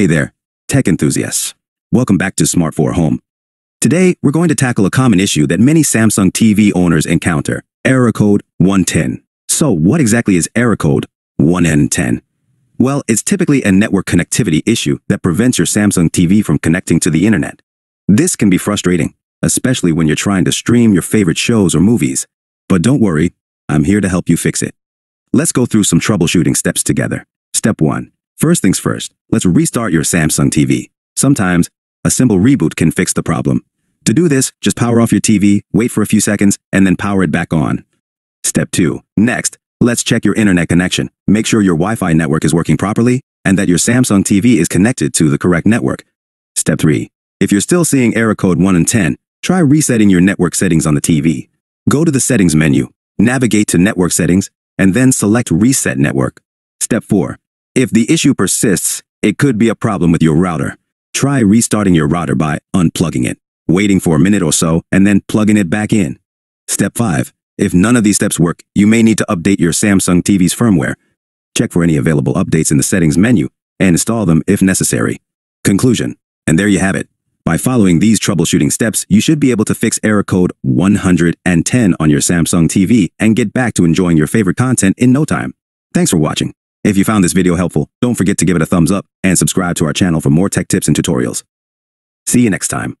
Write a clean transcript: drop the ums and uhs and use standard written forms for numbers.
Hey there, tech enthusiasts. Welcome back to Smart 4 Home. Today, we're going to tackle a common issue that many Samsung TV owners encounter, error code 110. So what exactly is error code 110? Well, it's typically a network connectivity issue that prevents your Samsung TV from connecting to the internet. This can be frustrating, especially when you're trying to stream your favorite shows or movies. But don't worry, I'm here to help you fix it. Let's go through some troubleshooting steps together. Step 1. First things first, let's restart your Samsung TV. Sometimes, a simple reboot can fix the problem. To do this, just power off your TV, wait for a few seconds, and then power it back on. Step 2. Next, let's check your internet connection. Make sure your Wi-Fi network is working properly and that your Samsung TV is connected to the correct network. Step 3. If you're still seeing error code 110, try resetting your network settings on the TV. Go to the settings menu, navigate to network settings, and then select reset network. Step 4. If the issue persists, it could be a problem with your router. Try restarting your router by unplugging it, waiting for a minute or so, and then plugging it back in. Step 5. If none of these steps work, you may need to update your Samsung TV's firmware. Check for any available updates in the settings menu and install them if necessary. Conclusion. And there you have it. By following these troubleshooting steps, you should be able to fix error code 110 on your Samsung TV and get back to enjoying your favorite content in no time. Thanks for watching. If you found this video helpful, don't forget to give it a thumbs up and subscribe to our channel for more tech tips and tutorials. See you next time.